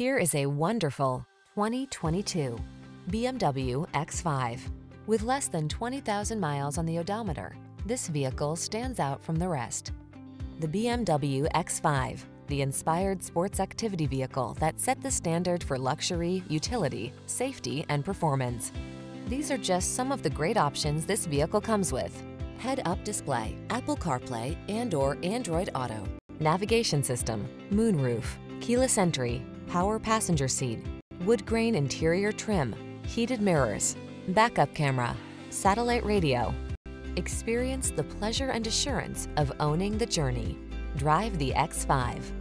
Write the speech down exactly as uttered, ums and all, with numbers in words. Here is a wonderful twenty twenty-two B M W X five. With less than twenty thousand miles on the odometer, this vehicle stands out from the rest. The B M W X five, the inspired sports activity vehicle that set the standard for luxury, utility, safety, and performance. These are just some of the great options this vehicle comes with: head-up display, Apple CarPlay and/or Android Auto, navigation system, moonroof, keyless entry, power passenger seat, wood grain interior trim, heated mirrors, backup camera, satellite radio. Experience the pleasure and assurance of owning the journey. Drive the X five.